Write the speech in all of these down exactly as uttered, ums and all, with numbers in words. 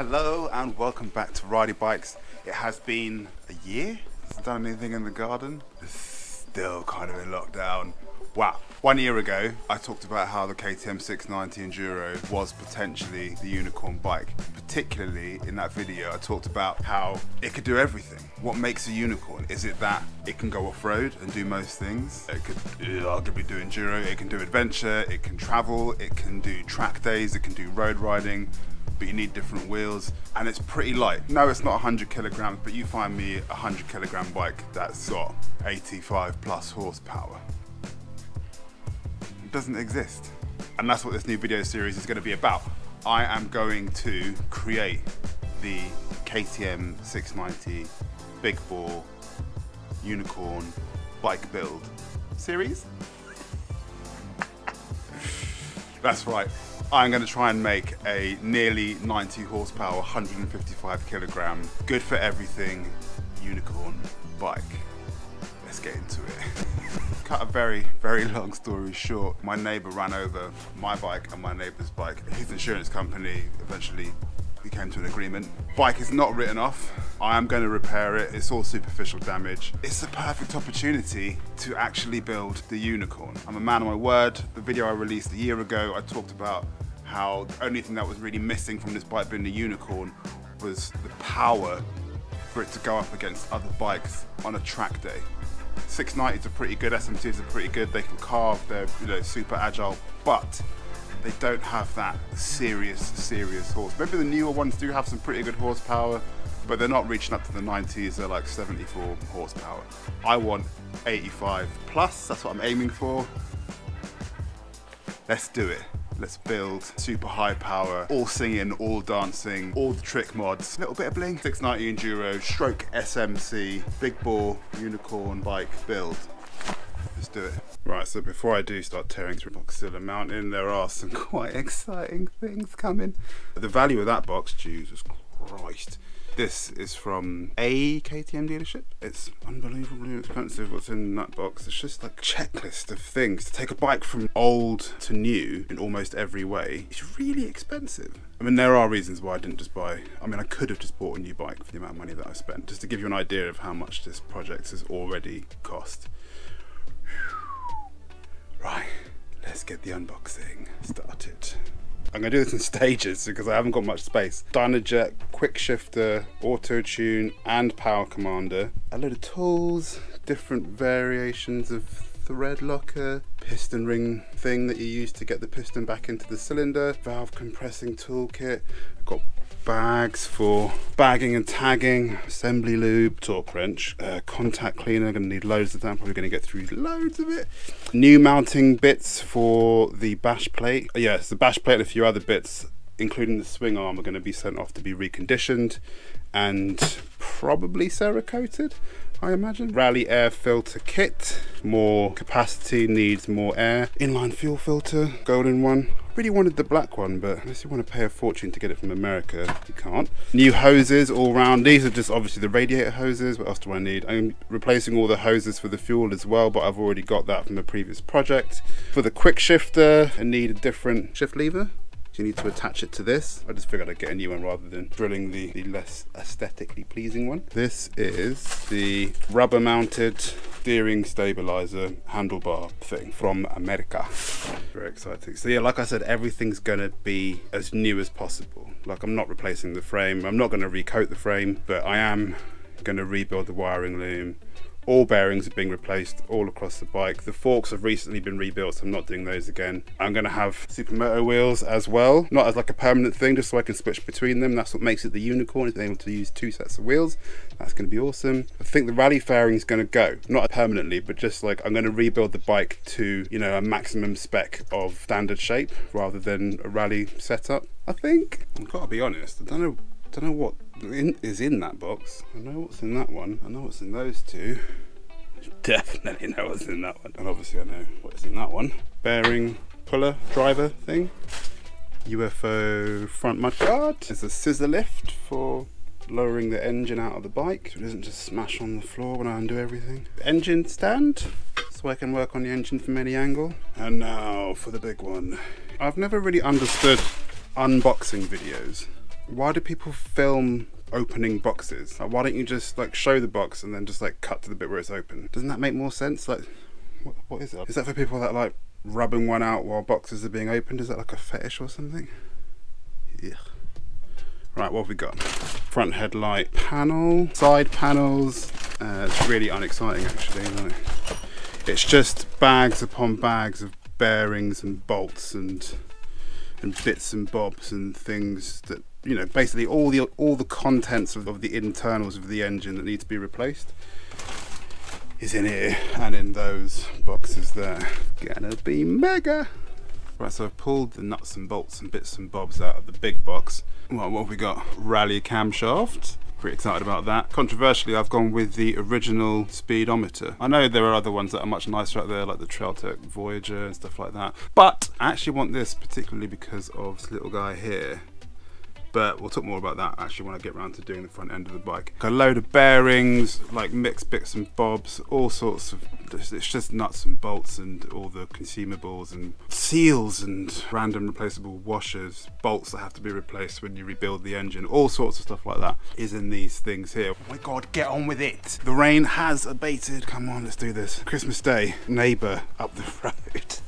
Hello and welcome back to Ridey Bikes. It has been a year. Hasn't done anything in the garden. It's still kind of in lockdown. Wow. One year ago, I talked about how the K T M six ninety Enduro was potentially the unicorn bike. Particularly in that video, I talked about how it could do everything. What makes a unicorn? Is it that it can go off-road and do most things? It could arguably do enduro, it can do adventure, it can travel, it can do track days, it can do road riding, but you need different wheels, and it's pretty light. No, it's not one hundred kilograms, but you find me a one hundred kilogram bike that's got eighty-five plus horsepower. It doesn't exist. And that's what this new video series is going to be about. I am going to create the K T M six ninety Big Bore Unicorn Bike Build Series. That's right. I'm going to try and make a nearly ninety horsepower, one hundred fifty-five kilogram, good for everything unicorn bike. Let's get into it. Cut a very, very long story short. My neighbour ran over my bike and my neighbour's bike. His insurance company eventually we came to an agreement. Bike is not written off. I am going to repair it. It's all superficial damage. It's the perfect opportunity to actually build the unicorn. I'm a man of my word. The video I released a year ago, I talked about how the only thing that was really missing from this bike being the unicorn was the power for it to go up against other bikes on a track day. six nineties are pretty good, S M Ts are pretty good. They can carve, they're you know, super agile, but they don't have that serious, serious horse. Maybe the newer ones do have some pretty good horsepower, but they're not reaching up to the nineties, they're like seventy-four horsepower. I want eighty-five plus, that's what I'm aiming for. Let's do it. Let's build super high power, all singing, all dancing, all the trick mods, little bit of bling. six ninety Enduro, stroke S M C, Big Bore, Unicorn Bike Build. Let's do it. Right, so before I do start tearing through Boxzilla Mountain, there are some quite exciting things coming. The value of that box, Jesus Christ. This is from a K T M dealership. It's unbelievably expensive what's in that box. It's just like a checklist of things to take a bike from old to new in almost every way. It's really expensive. I mean, there are reasons why I didn't just buy, I mean, I could have just bought a new bike for the amount of money that I spent, just to give you an idea of how much this project has already cost. Right, let's get the unboxing started. I'm gonna do this in stages because I haven't got much space. Dynojet, Quick Shifter, Auto-Tune and Power Commander. A load of tools, different variations of thread locker, piston ring thing that you use to get the piston back into the cylinder, valve compressing toolkit. I've got bags for bagging and tagging, assembly lube, torque wrench, uh, contact cleaner. I'm gonna need loads of that. I'm probably gonna get through loads of it. New mounting bits for the bash plate. Yes, the bash plate and a few other bits, including the swing arm, are gonna be sent off to be reconditioned and probably Cerakoted, I imagine. Rally air filter kit. More capacity, needs more air. Inline fuel filter, golden one. Really wanted the black one, but unless you want to pay a fortune to get it from America, you can't. New hoses all round. These are just obviously the radiator hoses. What else do I need? I'm replacing all the hoses for the fuel as well, but I've already got that from a previous project. For the quick shifter, I need a different shift lever. You need to attach it to this. I just figured I'd get a new one rather than drilling the, the less aesthetically pleasing one. This is the rubber mounted steering stabilizer handlebar thing from America. Very exciting. So yeah, like I said, everything's gonna be as new as possible. Like I'm not replacing the frame. I'm not gonna recoat the frame, but I am gonna rebuild the wiring loom. All bearings are being replaced all across the bike. The forks have recently been rebuilt, so I'm not doing those again. I'm gonna have supermoto wheels as well, not as like a permanent thing, just so I can switch between them. That's what makes it the unicorn, is being able to use two sets of wheels. That's gonna be awesome. I think the rally fairing is gonna go, not permanently, but just like I'm gonna rebuild the bike to, you know, a maximum spec of standard shape rather than a rally setup, I think. I've gotta be honest, I don't know, don't know what in, is in that box. I know what's in that one. I know what's in those two. Definitely know what's in that one. And obviously I know what's in that one. Bearing puller driver thing. U F O front mudguard. There's a scissor lift for lowering the engine out of the bike, so it doesn't just smash on the floor when I undo everything. Engine stand, so I can work on the engine from any angle. And now for the big one. I've never really understood unboxing videos. why do people film opening boxes? Like, why don't you just like show the box and then just like cut to the bit where it's open? Doesn't that make more sense? Like, what, what is it? Is that for people that like rubbing one out while boxes are being opened? Is that like a fetish or something? Yeah. Right, what have we got? Front headlight panel, side panels. Uh, it's really unexciting actually, isn't it? It's just bags upon bags of bearings and bolts and and bits and bobs and things that, you know, basically all the all the contents of, of the internals of the engine that need to be replaced is in here and in those boxes there. Gonna be mega. Right, so I've pulled the nuts and bolts and bits and bobs out of the big box. Well, what have we got? Rally camshaft. Pretty excited about that. Controversially, I've gone with the original speedometer. I know there are other ones that are much nicer out there, like the TrailTech Voyager and stuff like that, but I actually want this particularly because of this little guy here. But we'll talk more about that actually when I get around to doing the front end of the bike. Got a load of bearings, like mixed bits and bobs, all sorts of, it's just nuts and bolts and all the consumables and seals and random replaceable washers, bolts that have to be replaced when you rebuild the engine, all sorts of stuff like that is in these things here. Oh my God, get on with it. The rain has abated. Come on, let's do this. Christmas Day, neighbour up the road.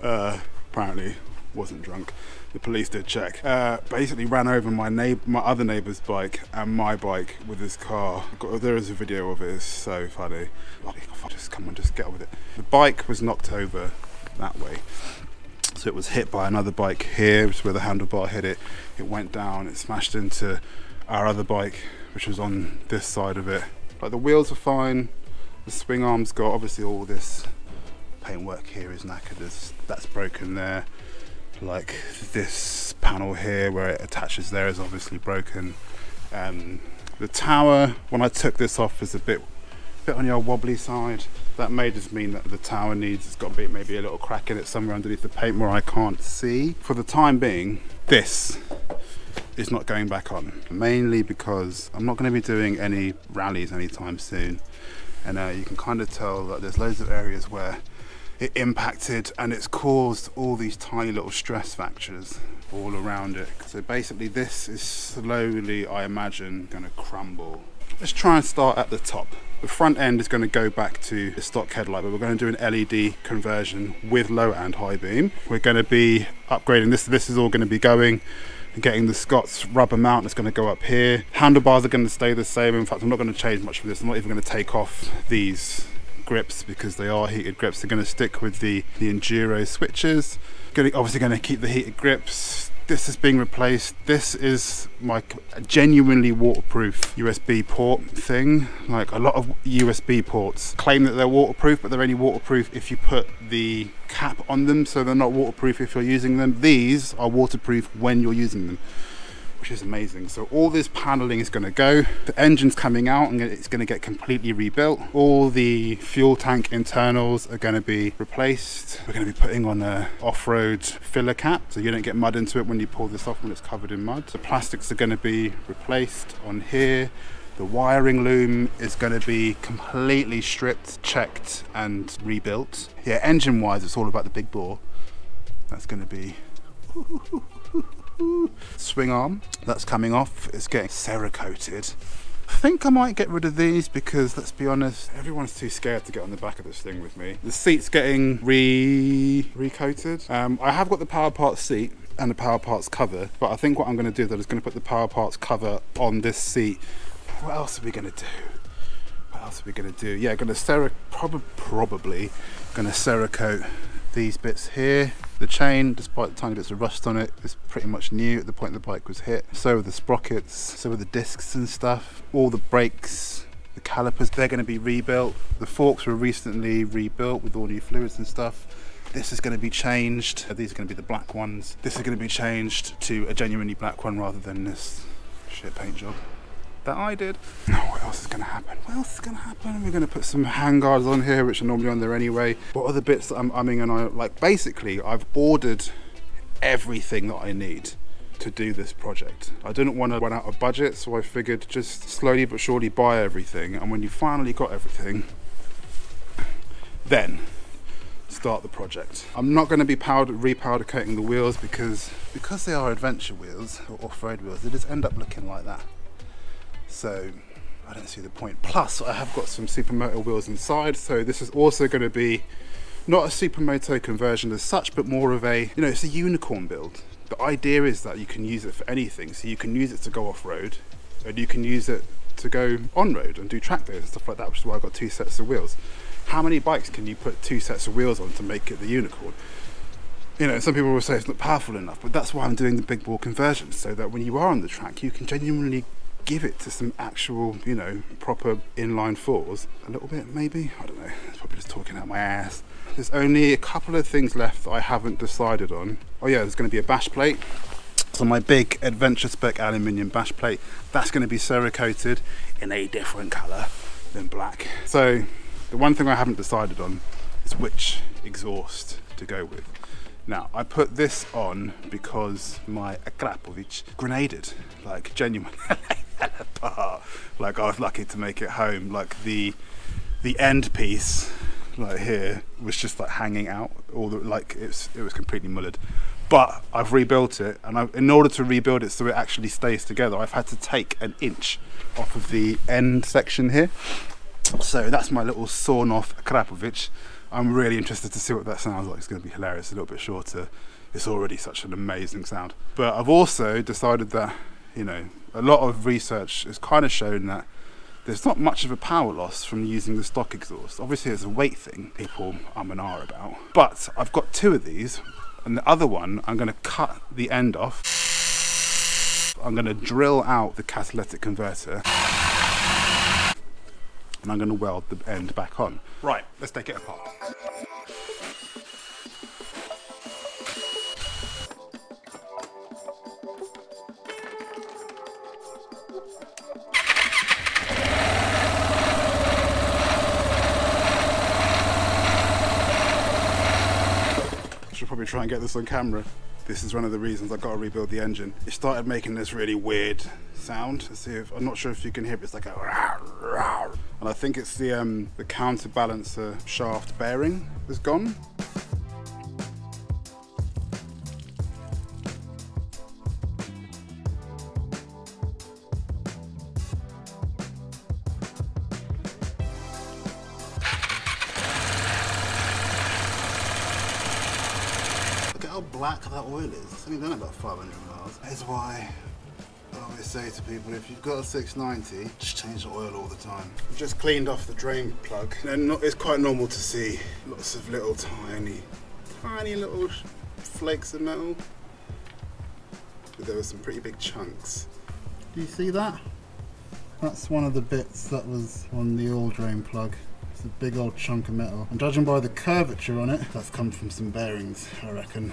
uh, apparently. Wasn't drunk. The police did check. Uh, basically ran over my neighbor, my other neighbour's bike and my bike with his car. Got, there is a video of it. It's so funny. Oh, just come on, just get on with it. The bike was knocked over that way, so it was hit by another bike here, which is where the handlebar hit it. It went down. It smashed into our other bike, which was on this side of it. Like, the wheels were fine. The swing arms got, obviously all this paintwork here is knackered. There's, that's broken there. Like this panel here where it attaches there is obviously broken. Um, the tower, when I took this off, is a bit bit on your wobbly side. That may just mean that the tower needs, it's got a bit, maybe a little crack in it somewhere underneath the paint where I can't see. For the time being, this is not going back on, mainly because I'm not going to be doing any rallies anytime soon. And uh, you can kind of tell that there's loads of areas where it impacted and it's caused all these tiny little stress fractures all around it. So basically this is slowly, I imagine, going to crumble. Let's try and start at the top. The front end is going to go back to the stock headlight, but we're going to do an L E D conversion with low and high beam. We're going to be upgrading this. This is all going to be going and getting the Scott's rubber mount that's going to go up here. Handlebars are going to stay the same. In fact, I'm not going to change much of this. I'm not even going to take off these grips because they are heated grips. They're going to stick with the the enduro switches. Going obviously going to keep the heated grips. This is being replaced. This is my genuinely waterproof U S B port thing. Like, a lot of U S B ports claim that they're waterproof, but they're only waterproof if you put the cap on them, so they're not waterproof if you're using them. These are waterproof when you're using them, which is amazing. So all this paneling is going to go. The engine's coming out and it's going to get completely rebuilt. All the fuel tank internals are going to be replaced. We're going to be putting on a off-road filler cap so you don't get mud into it when you pull this off, when it's covered in mud. The plastics are going to be replaced on here. The wiring loom is going to be completely stripped, checked and rebuilt. Yeah, engine wise it's all about the big bore. That's going to be swing arm, that's coming off. It's getting Cerakoted. I think I might get rid of these because, let's be honest, everyone's too scared to get on the back of this thing with me. The seat's getting re recoated. Um, I have got the power parts seat and the power parts cover, but I think what I'm going to do though is going to put the power parts cover on this seat. What else are we going to do? What else are we going to do? Yeah, going to Cerakote, prob probably going to Cerakote these bits here. The chain, despite the tiny bits of rust on it, is pretty much new at the point the bike was hit. So are the sprockets, so are the discs and stuff. All the brakes, the calipers, they're going to be rebuilt. The forks were recently rebuilt with all new fluids and stuff. This is going to be changed. These are going to be the black ones. This is going to be changed to a genuinely black one rather than this shit paint job that I did. No, what else is going to happen? What else is going to happen? We're going to put some handguards on here, which are normally on there anyway. What are the bits that I'm umming and I like? Basically, I've ordered everything that I need to do this project. I didn't want to run out of budget, so I figured just slowly but surely buy everything. And when you finally got everything, then start the project. I'm not going to be powder, repowder coating the wheels because because they are adventure wheels or off-road wheels, they just end up looking like that. So I don't see the point. Plus I have got some supermoto wheels inside, so this is also going to be not a supermoto conversion as such, but more of a, you know, it's a unicorn build. The idea is that you can use it for anything. So you can use it to go off-road, and you can use it to go on-road and do track days and stuff like that, which is why I've got two sets of wheels. How many bikes can you put two sets of wheels on to make it the unicorn? You know, some people will say it's not powerful enough, but that's why I'm doing the big bore conversions, so that when you are on the track, you can genuinely give it to some actual, you know, proper inline fours. A little bit, maybe? I don't know. It's probably just talking out my ass. There's only a couple of things left that I haven't decided on. Oh yeah, there's going to be a bash plate. So my big adventure spec aluminium bash plate, that's going to be Cerakoted in a different colour than black. So the one thing I haven't decided on is which exhaust to go with. Now, I put this on because my Akrapovic grenaded, like genuinely apart. Like I was lucky to make it home. Like the the end piece, like here, was just like hanging out. All the, like it's it was completely mullered. But I've rebuilt it, and I've, in order to rebuild it so it actually stays together, I've had to take an inch off of the end section here. So that's my little sawn off Akrapovic. I'm really interested to see what that sounds like. It's going to be hilarious, a little bit shorter. It's already such an amazing sound. But I've also decided that, you know, a lot of research has kind of shown that there's not much of a power loss from using the stock exhaust. Obviously there's a weight thing people um and ah about. But I've got two of these, and the other one I'm going to cut the end off. I'm going to drill out the catalytic converter, and I'm going to weld the end back on. Right, let's take it apart. I should probably try and get this on camera. This is one of the reasons I've got to rebuild the engine. It started making this really weird sound. Let's see if, I'm not sure if you can hear it, but it's like a... And I think it's the, um, the counterbalancer shaft bearing is gone. Black that oil is. It's only done about five hundred miles. That's why I always say to people, if you've got a six ninety, just change the oil all the time. I've just cleaned off the drain plug, and not, it's quite normal to see lots of little tiny, tiny little flakes of metal. But there were some pretty big chunks. Do you see that? That's one of the bits that was on the oil drain plug. It's a big old chunk of metal. And judging by the curvature on it, that's come from some bearings, I reckon.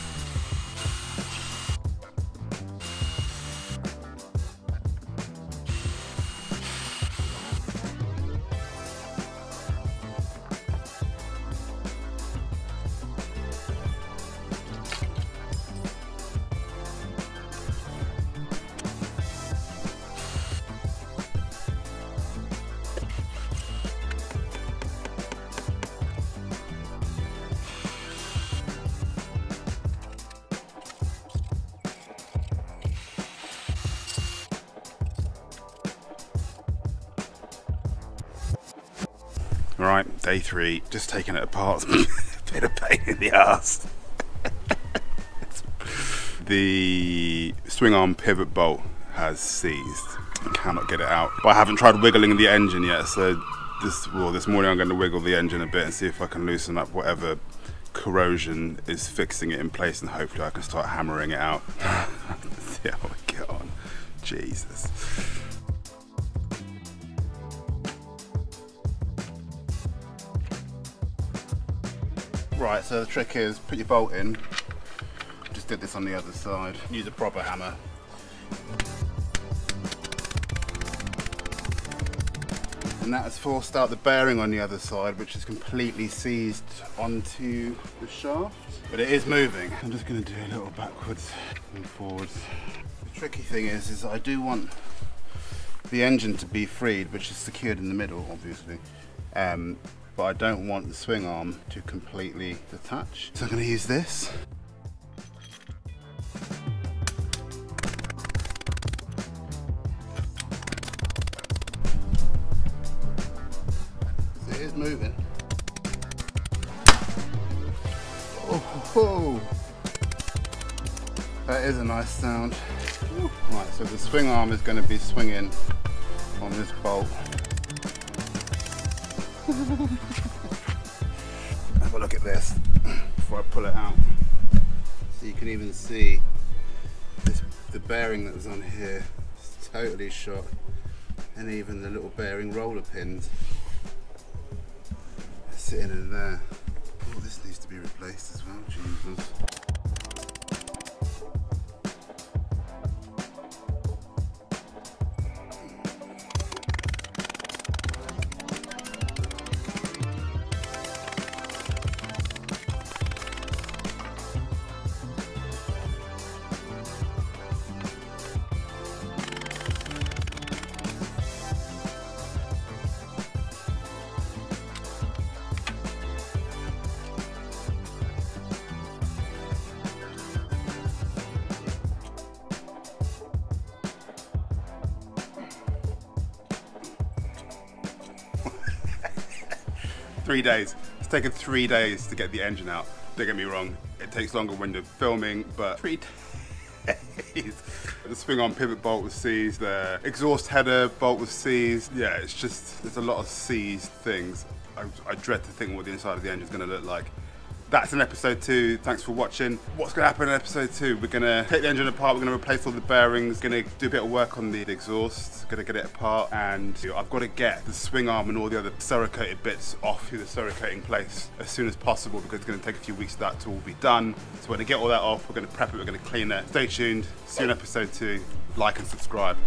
Right, day three, just taking it apart. Bit of pain in the ass. The swing arm pivot bolt has seized. I cannot get it out. But I haven't tried wiggling the engine yet, so this well this morning I'm going to wiggle the engine a bit and see if I can loosen up whatever corrosion is fixing it in place, and hopefully I can start hammering it out. See how I get on. Jesus. Right, so the trick is put your bolt in. Just did this on the other side. Use a proper hammer. And that has forced out the bearing on the other side, which is completely seized onto the shaft. But it is moving. I'm just gonna do a little backwards and forwards. The tricky thing is, is I do want the engine to be freed, which is secured in the middle, obviously. Um, but I don't want the swing arm to completely detach. So I'm going to use this. It is moving. Oh, that is a nice sound. Right, so the swing arm is going to be swinging on this bolt. Have a look at this before I pull it out. So you can even see this, the bearing that was on here is totally shot, and even the little bearing roller pins are sitting in there. Oh, this needs to be replaced as well, Jesus. Three days. It's taken three days to get the engine out. Don't get me wrong, it takes longer when you're filming, but three days. The swing on pivot bolt was seized, the exhaust header bolt was seized. Yeah, it's just, there's a lot of seized things. I, I dread to think what the inside of the engine is going to look like. That's in episode two. Thanks for watching. What's going to happen in episode two? We're going to take the engine apart. We're going to replace all the bearings. Going to do a bit of work on the exhaust. Going to get it apart. And I've got to get the swing arm and all the other Cerakoted bits off to the Cerakoting place as soon as possible, because it's going to take a few weeks for that to all be done. So we're going to get all that off. We're going to prep it. We're going to clean it. Stay tuned. See you in episode two. Like and subscribe.